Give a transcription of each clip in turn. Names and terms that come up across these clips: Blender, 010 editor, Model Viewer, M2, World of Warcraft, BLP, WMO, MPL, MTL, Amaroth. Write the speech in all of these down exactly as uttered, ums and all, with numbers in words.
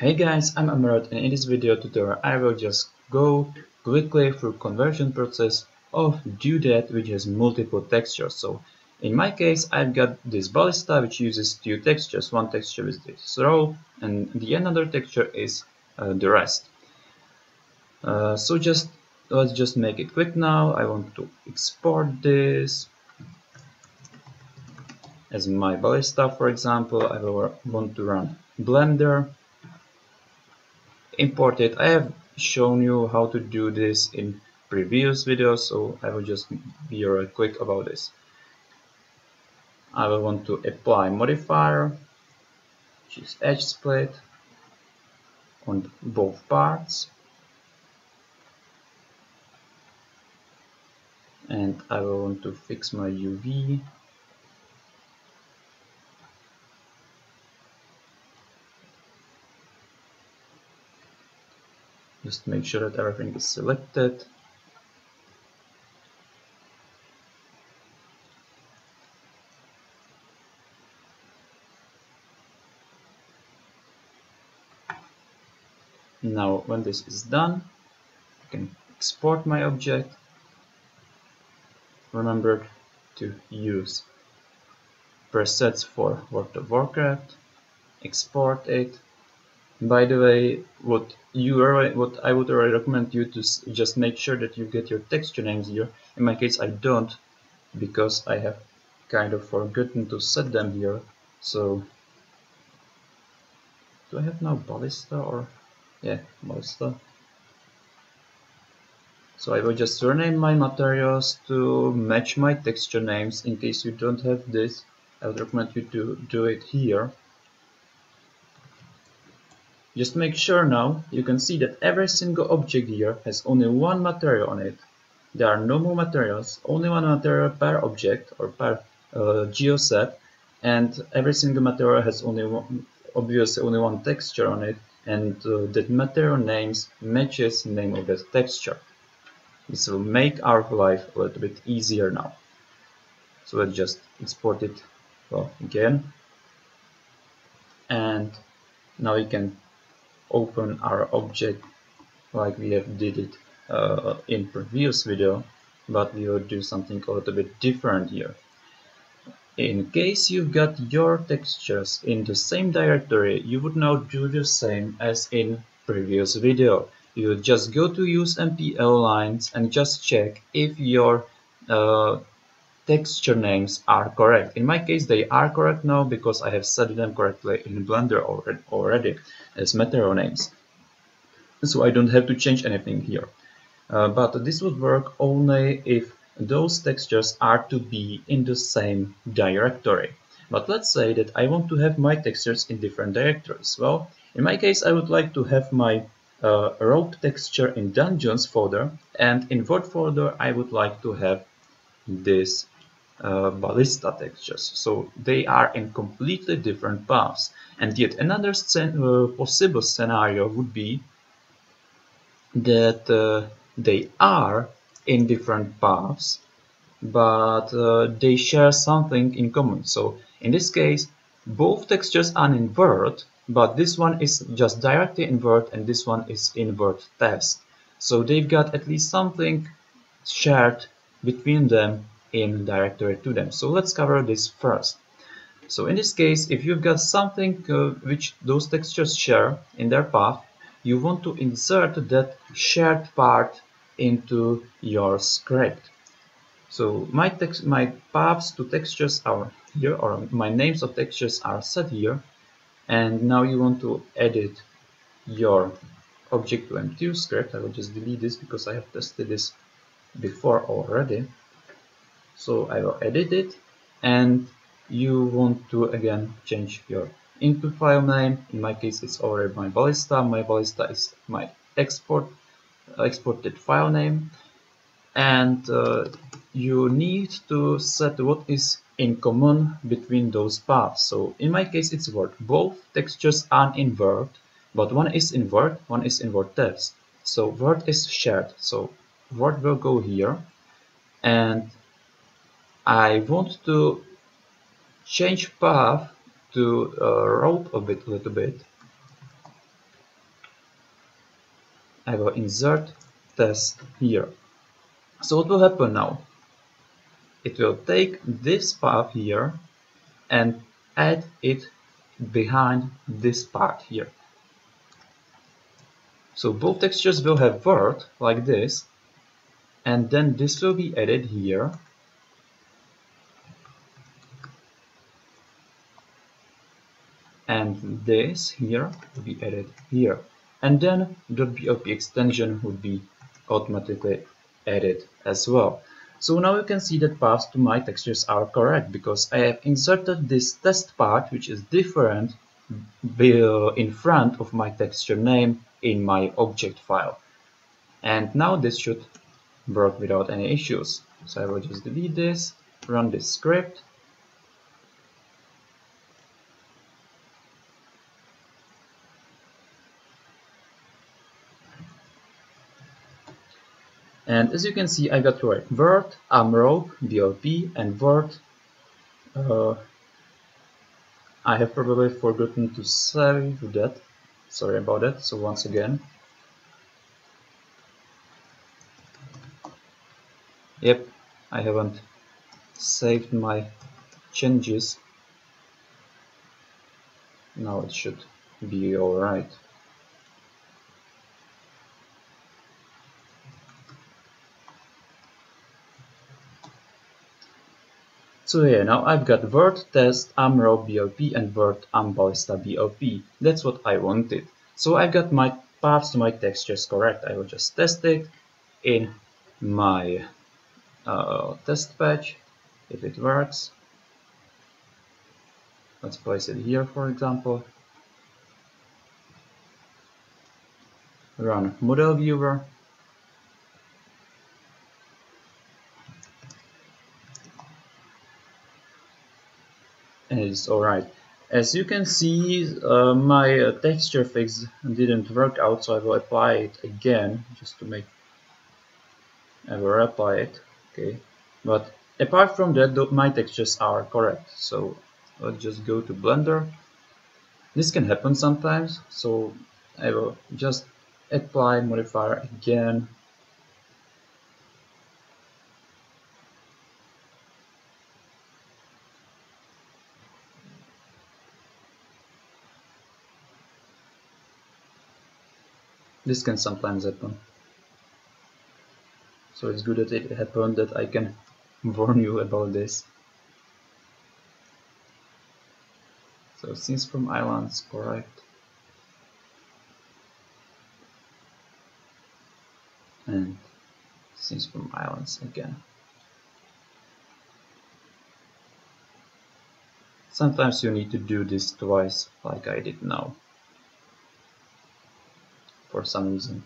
Hey guys, I'm Amaroth, and in this video tutorial I will just go quickly through conversion process of Dudet which has multiple textures. So in my case I've got this ballista which uses two textures, one texture is this roll and the another texture is uh, the rest. Uh, so just let's just make it quick now. I want to export this as my ballista, for example. I will want to run Blender, import it. I have shown you how to do this in previous videos, so I will just be real quick about this. I will want to apply modifier, which is edge split on both parts, and I will want to fix my U V. Just make sure that everything is selected. Now when this is done, I can export my object. Remember to use presets for World of Warcraft. Export it. By the way, what you are, what I would already recommend you to just make sure that you get your texture names here. In my case, I don't, because I have kind of forgotten to set them here. So, do I have now ballista or yeah, ballista? So I will just rename my materials to match my texture names. In case you don't have this, I would recommend you to do it here. Just make sure now, you can see that every single object here has only one material on it. There are no more materials, only one material per object or per uh, geoset, and every single material has only one, obviously only one texture on it, and uh, that material names matches the name of that texture. This will make our life a little bit easier now. So let's just export it well, again. And now you can open our object like we have did it uh, in previous video, but we will do something a little bit different here. In case you've got your textures in the same directory, you would now do the same as in previous video. You would just go to use M P L lines and just check if your uh, texture names are correct. In my case they are correct now because I have set them correctly in Blender already as material names, so I don't have to change anything here. Uh, but this would work only if those textures are to be in the same directory. But let's say that I want to have my textures in different directories. Well, in my case I would like to have my uh, road texture in Dungeons folder, and in World folder I would like to have this uh, ballista textures, so they are in completely different paths. And yet another scen uh, possible scenario would be that uh, they are in different paths, but uh, they share something in common. So in this case both textures are in Word, but this one is just directly in Word and this one is in Word test, so they've got at least something shared between them in directory to them. So let's cover this first. So in this case, if you've got something uh, which those textures share in their path, you want to insert that shared part into your script. So my text, my paths to textures are here, or my names of textures are set here, and now you want to edit your object to M two script. I will just delete this because I have tested this before already. So I will edit it, and you want to again change your input file name. In my case it's already my ballista. My ballista is my export uh, exported file name, and uh, you need to set what is in common between those paths. So in my case it's Word. Both textures are in Word, but one is in Word, one is in Word text. So Word is shared, so Word will go here, and I want to change path to uh, road a bit, little bit. I will insert test here. So what will happen now? It will take this path here and add it behind this part here. So both textures will have word like this, and then this will be added here. And this here will be added here. And then the B L P extension would be automatically added as well. So now you can see that paths to my textures are correct because I have inserted this test part, which is different, in front of my texture name in my object file. And now this should work without any issues. So I will just delete this, run this script. And as you can see, I got right word, Amaroth, B L P, and word. Uh, I have probably forgotten to save that. Sorry about that. So once again. Yep, I haven't saved my changes. Now it should be all right. So yeah, now I've got word test Amaroth B L P and word ambalista B L P. That's what I wanted. So I've got my paths to my textures correct. I will just test it in my uh, test patch if it works. Let's place it here, for example. Run Model Viewer. Is all right. As you can see, uh, my uh, texture fix didn't work out, so I will apply it again just to make. I will apply it. Okay. But apart from that, though, my textures are correct. So let's just go to Blender. This can happen sometimes. So I will just apply modifier again. This can sometimes happen. So it's good that it happened, that I can warn you about this. So scenes from islands, correct. And scenes from islands again. Sometimes you need to do this twice, like I did now. For some reason,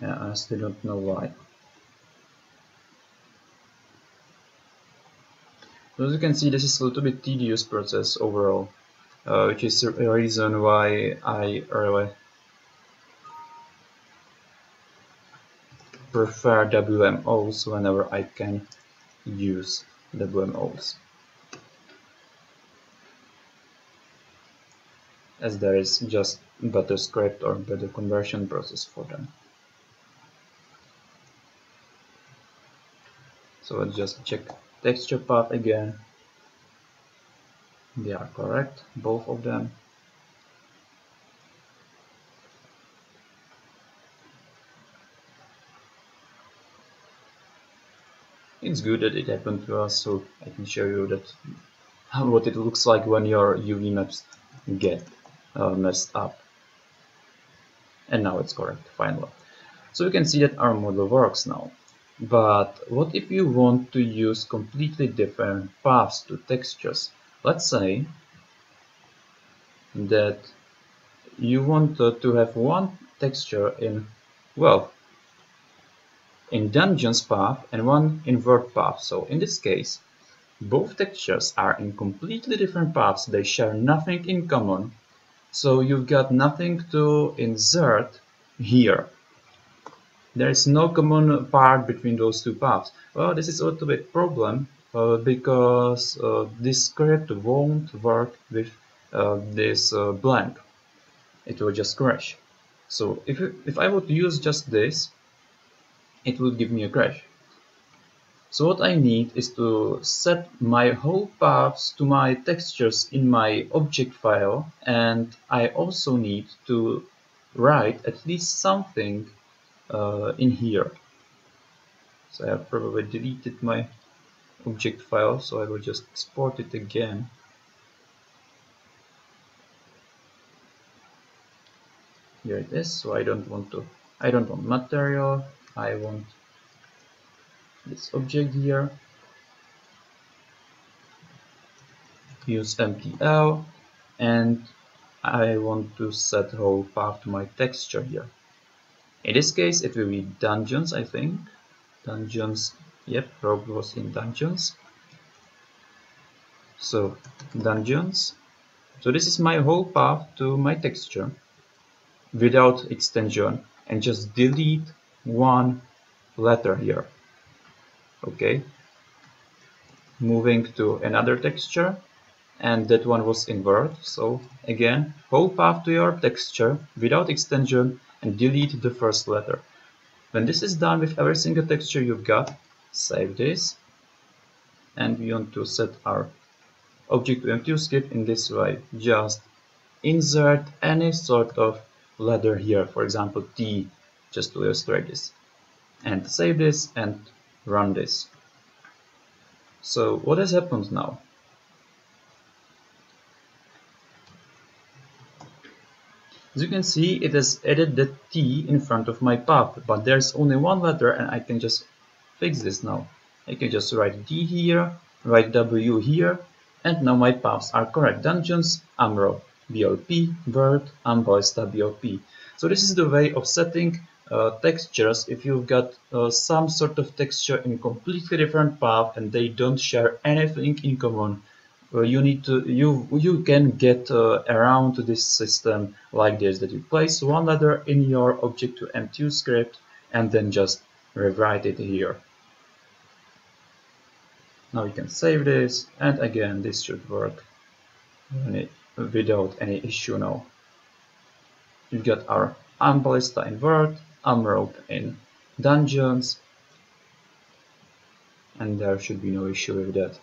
yeah, I still don't know why. As you can see, this is a little bit tedious process overall, uh, which is the reason why I really prefer W M Os whenever I can use W M Os, as there is just better script or better conversion process for them. So let's just check texture path again. They are correct, both of them. It's good that it happened to us, so I can show you that what it looks like when your U V maps get uh, messed up. And now it's correct, finally. So you can see that our model works now. But what if you want to use completely different paths to textures? Let's say that you want to have one texture in, well, in dungeons path and one in world path. So in this case, both textures are in completely different paths. They share nothing in common. So you've got nothing to insert here. There is no common part between those two paths. Well, this is a little bit problem uh, because uh, this script won't work with uh, this uh, blank. It will just crash. So if, if I would use just this, it will give me a crash. So what I need is to set my whole paths to my textures in my object file, and I also need to write at least something uh, in here. So I have probably deleted my object file, so I will just export it again. Here it is. So I don't want to, I don't want material, I want this object here. Use M T L, and I want to set whole path to my texture here. In this case it will be dungeons, I think. Dungeons, yep, Rogue was in dungeons. So dungeons. So this is my whole path to my texture without extension, and just delete one letter here. Okay. Moving to another texture, and that one was invert. So again, whole path to your texture without extension, and delete the first letter. When this is done with every single texture you've got, save this, and we want to set our object to M two skip in this way. Just insert any sort of letter here, for example T, just to illustrate this, and save this and run this. So what has happened now? As you can see, it has added the T in front of my path, but there's only one letter, and I can just fix this now. I can just write D here, write W here, and now my paths are correct. Dungeons, Amaroth, B L P, Bird, Amboista, B L P. So this is the way of setting uh, textures if you've got uh, some sort of texture in completely different path and they don't share anything in common. Uh, you need to you you can get uh, around this system like this, that you place one letter in your object to M two script and then just rewrite it here. Now you can save this, and again this should work without any issue now. You've got our Ambalista in Word, Amrope in Dungeons, and there should be no issue with that.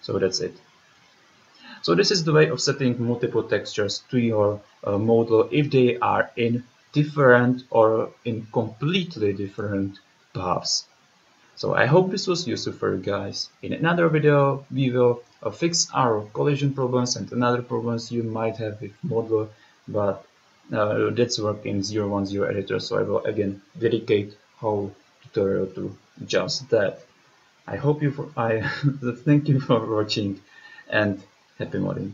So that's it. So this is the way of setting multiple textures to your uh, model if they are in different or in completely different paths. So I hope this was useful for you guys. In another video we will uh, fix our collision problems and another problems you might have with model, but uh, that's work in zero one zero editor, so I will again dedicate whole tutorial to just that. I hope you for I thank you for watching, and happy modding.